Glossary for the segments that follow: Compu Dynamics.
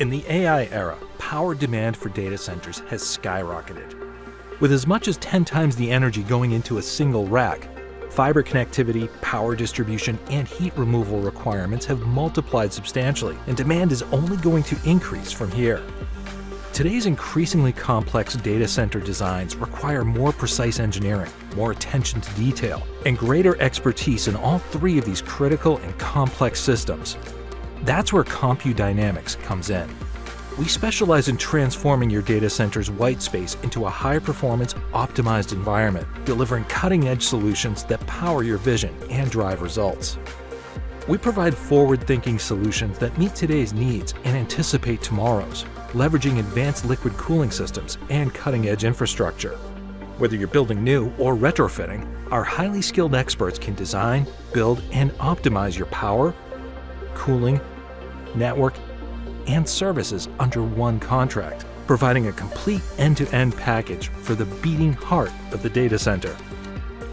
In the AI era, power demand for data centers has skyrocketed. With as much as 10 times the energy going into a single rack, fiber connectivity, power distribution, and heat removal requirements have multiplied substantially, and demand is only going to increase from here. Today's increasingly complex data center designs require more precise engineering, more attention to detail, and greater expertise in all three of these critical and complex systems. That's where Compu Dynamics comes in. We specialize in transforming your data center's white space into a high-performance, optimized environment, delivering cutting-edge solutions that power your vision and drive results. We provide forward-thinking solutions that meet today's needs and anticipate tomorrow's, leveraging advanced liquid cooling systems and cutting-edge infrastructure. Whether you're building new or retrofitting, our highly skilled experts can design, build, and optimize your power, cooling, network, and services under one contract, providing a complete end-to-end package for the beating heart of the data center.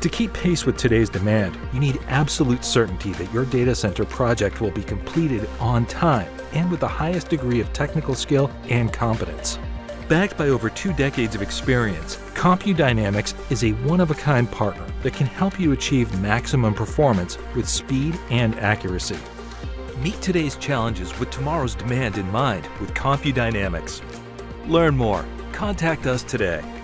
To keep pace with today's demand, you need absolute certainty that your data center project will be completed on time and with the highest degree of technical skill and competence. Backed by over 2 decades of experience, Compu Dynamics is a one-of-a-kind partner that can help you achieve maximum performance with speed and accuracy. Meet today's challenges with tomorrow's demand in mind with Compu Dynamics. Learn more. Contact us today.